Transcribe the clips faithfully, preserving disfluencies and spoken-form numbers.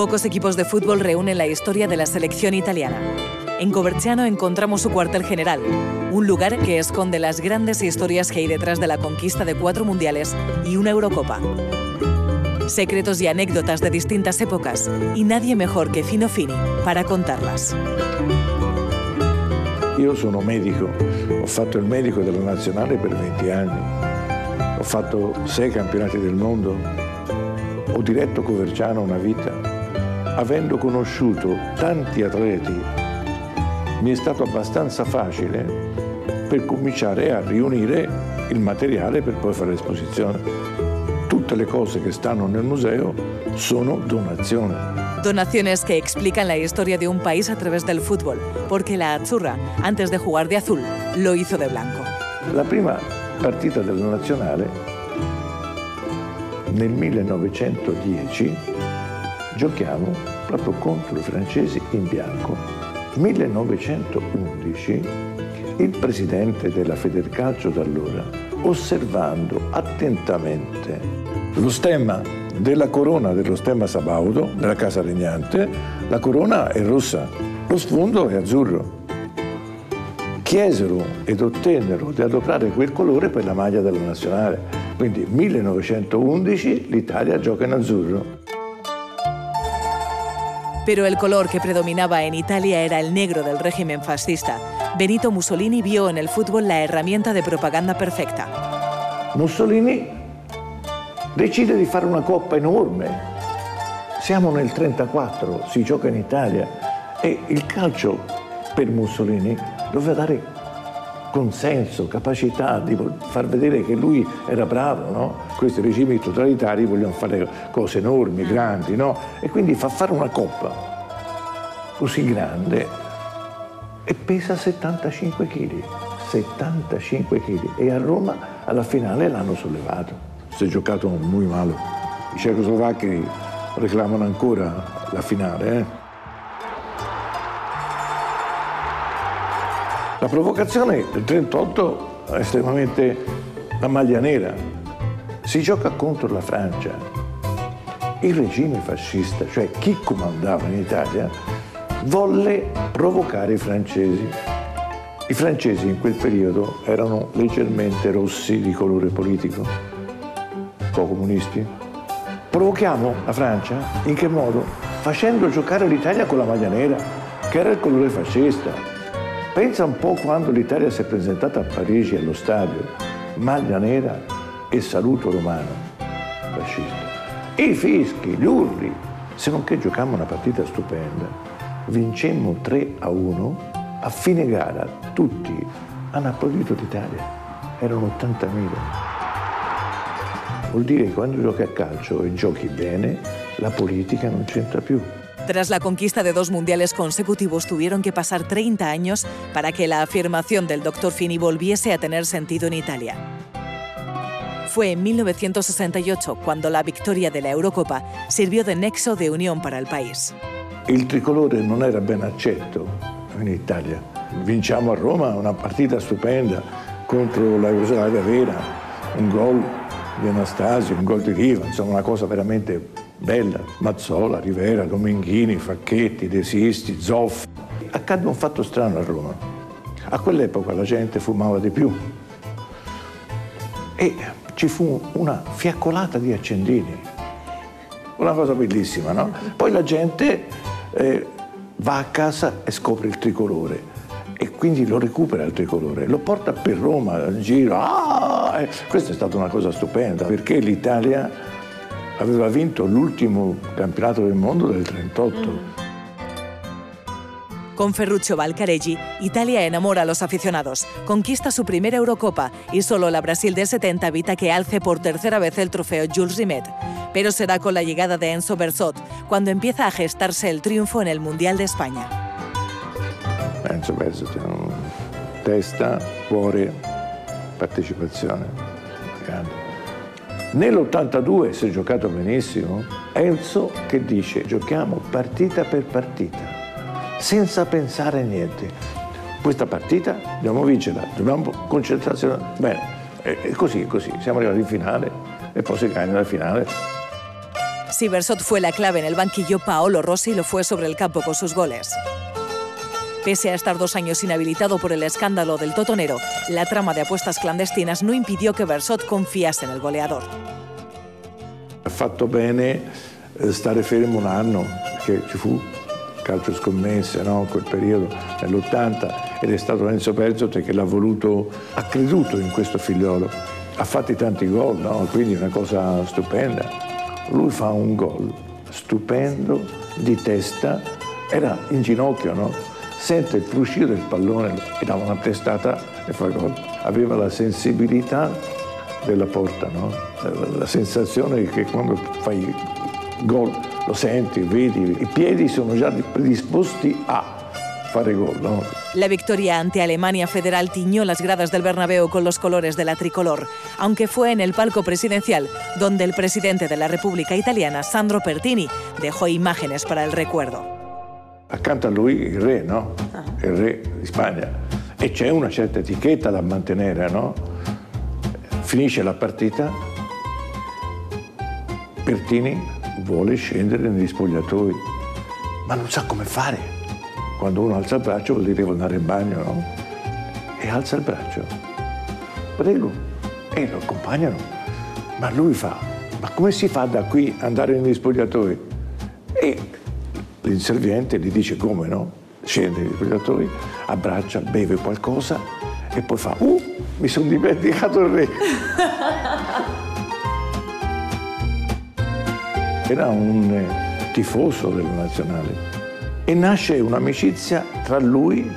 Pocos equipos de fútbol reúnen la historia de la selección italiana. En Coverciano encontramos su cuartel general, un lugar que esconde las grandes historias que hay detrás de la conquista de cuatro mundiales y una Eurocopa. Secretos y anécdotas de distintas épocas, y nadie mejor que Fino Fini para contarlas. Io sono medico, ho fatto il medico della nazionale per venti anni, ho fatto sei campionati del mondo, ho diretto Coverciano una vita. Avendo conosciuto tanti atleti, mi è stato abbastanza facile per cominciare a riunire il materiale per poi fare l'esposizione. Tutte le cose che stanno nel museo sono donazioni. Donaciones que explican la historia de un país a través del fútbol, porque la Azzurra, antes de jugar de azul, lo hizo de blanco. La prima partita della nazionale nel millenovecentodieci giochiamo proprio contro i francesi in bianco. millenovecentoundici il presidente della Federcalcio d'allora, osservando attentamente lo stemma della corona, dello stemma sabaudo, della casa regnante, la corona è rossa, lo sfondo è azzurro. Chiesero ed ottennero di adoperare quel colore per la maglia della nazionale. Quindi millenovecentoundici l'Italia gioca in azzurro. Pero el color que predominaba en Italia era el negro del régimen fascista. Benito Mussolini vio en el fútbol la herramienta de propaganda perfecta. Mussolini decide di fare una coppa enorme. Siamo nel trentaquattro, si gioca in Italia e il calcio per Mussolini doveva dare consenso, capacità di far vedere che lui era bravo, no? Questi regimi totalitari vogliono fare cose enormi, grandi, no? E quindi fa fare una coppa così grande e pesa settantacinque chili, settantacinque chili, e a Roma alla finale l'hanno sollevato. Si è giocato muy male. I cecoslovacchi reclamano ancora la finale, eh? La provocazione del trentotto è estremamente la maglia nera. Si gioca contro la Francia. Il regime fascista, cioè chi comandava in Italia, volle provocare i francesi. I francesi in quel periodo erano leggermente rossi di colore politico, un po' comunisti. Provochiamo la Francia in che modo? Facendo giocare l'Italia con la maglia nera, che era il colore fascista. Pensa un po' quando l'Italia si è presentata a Parigi allo stadio, maglia nera e saluto romano fascista. I fischi, gli urli, se non che giocammo una partita stupenda. Vincemmo tre a uno, a fine gara tutti hanno applaudito l'Italia, erano ottantamila. Vuol dire che quando giochi a calcio e giochi bene, la politica non c'entra più. Tras la conquista de dos mundiales consecutivos tuvieron que pasar treinta años para que la afirmación del doctor Fini volviese a tener sentido en Italia. Fue en mil novecientos sesenta y ocho cuando la victoria de la Eurocopa sirvió de nexo de unión para el país. El tricolore no era bien aceptado en Italia. Vinciamo a Roma una partita stupenda contra la Jugoslavia vera, un gol de Anastasio, un gol de Riva, insomma una cosa veramente bella. Mazzola, Rivera, Gominghini, Facchetti, De Sisti, Zoff. Accadde un fatto strano a Roma. A quell'epoca la gente fumava di più e ci fu una fiaccolata di accendini. Una cosa bellissima, no? Poi la gente eh, va a casa e scopre il tricolore e quindi lo recupera il tricolore, lo porta per Roma in giro. Ah! Questa è stata una cosa stupenda perché l'Italia aveva vinto l'ultimo campionato del mondo del trentotto. Con Ferruccio Valcareggi, Italia enamora a los aficionados, conquista su primera Eurocopa y solo la Brasil de setenta evita que alce por tercera vez el trofeo Jules Rimet. Pero será con la llegada de Enzo Bearzot cuando empieza a gestarse el triunfo en el Mundial de España. Enzo Bearzot, testa, cuore, partecipazione, grande. Nell'ottantadue si è giocato benissimo. Enzo che dice giochiamo partita per partita senza pensare a niente, questa partita dobbiamo vincerla, dobbiamo concentrarci bene, e così così siamo arrivati in finale e poi si gana la finale. Si Bearzot fue la clave en el banquillo, Paolo Rossi lo fue sobre el campo con sus goles. Pese a estar dos años inhabilitado por el escándalo del Totonero, la trama de apuestas clandestinas no impidió que Bearzot confiase en el goleador. Ha fatto bene stare fermo un anno, perché ci fu calcio scommesse, no? Quel periodo, nell'ottanta, ed è stato Enzo Bearzot che l'ha voluto, ha creduto in questo figliolo. Ha fatti tanti gol, no? Quindi una cosa stupenda. Lui fa un gol stupendo, di testa, era in ginocchio, no? Sente il fruscio del pallone e dava una testata e fa gol. Aveva la sensibilità della porta, no? La sensazione che quando fai gol lo senti, vedi, i piedi sono già predisposti a fare gol, no? La victoria ante Alemania Federal tiñó las gradas del Bernabéu con los colores de la tricolor, aunque fue en el palco presidencial donde el presidente de la República Italiana, Sandro Pertini, dejó imágenes para el recuerdo. Accanto a lui il re, no? Il re di Spagna. E c'è una certa etichetta da mantenere, no? Finisce la partita, Pertini vuole scendere negli spogliatoi, ma non sa come fare. Quando uno alza il braccio vuol dire che devo andare in bagno, no? E alza il braccio. Prego. E lo accompagnano. Ma lui fa, ma come si fa da qui andare negli spogliatoi? E l'inserviente gli dice come, no? Scende negli spogliatoi, abbraccia, beve qualcosa e poi fa, uh, mi sono dimenticato il re. Era un tifoso della nazionale. E nasce un'amicizia tra lui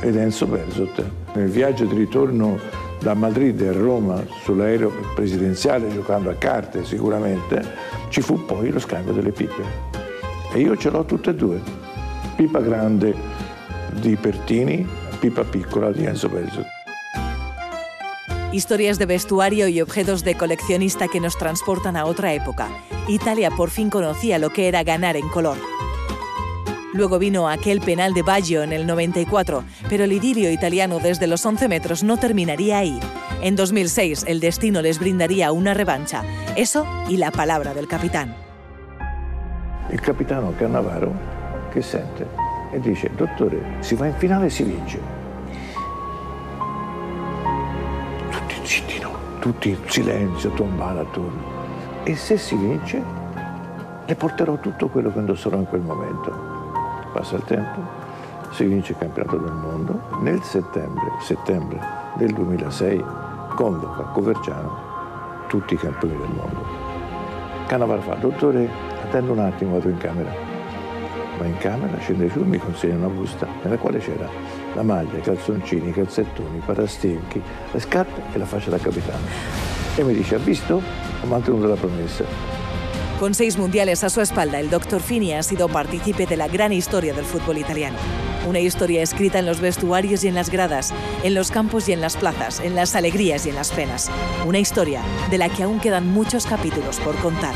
ed Enzo Bearzot. Nel viaggio di ritorno da Madrid e Roma sull'aereo presidenziale, giocando a carte sicuramente, ci fu poi lo scambio delle pipe. E io ce l'ho tutte e due. Pipa grande di Pertini, pipa piccola di Enzo Bearzot. Historias de vestuario y objetos de coleccionista que nos transportan a otra época. Italia por fin conocía lo que era ganar en color. Luego vino aquel penal de Baggio en el noventa y cuatro, pero el idilio italiano desde los once metros no terminaría ahí. En dos mil seis el destino les brindaría una revancha, eso y la palabra del capitán. El capitano Cannavaro che sente e dice, dottore, si va in finale e si vince. Tutti zitti, no? Tutti in silenzio, tombare attorno. E se si vince, le porterò tutto quello che indosserò in quel momento. Passa il tempo, si vince il campionato del mondo. Nel settembre, settembre del duemilasei convoca Coverciano tutti i campioni del mondo. Cannavaro fa, dottore, attendo un attimo, vado in camera. Va in camera, scende giù, mi consegna una busta nella quale c'era la maglia, i calzoncini, i calzettoni, i parastinchi, le scarpe e la fascia da capitano. E mi dice, ha visto? Ho mantenuto la promessa. Con seis mundiales a su espalda, el doctor Fini ha sido partícipe de la gran historia del fútbol italiano. Una historia escrita en los vestuarios y en las gradas, en los campos y en las plazas, en las alegrías y en las penas. Una historia de la que aún quedan muchos capítulos por contar.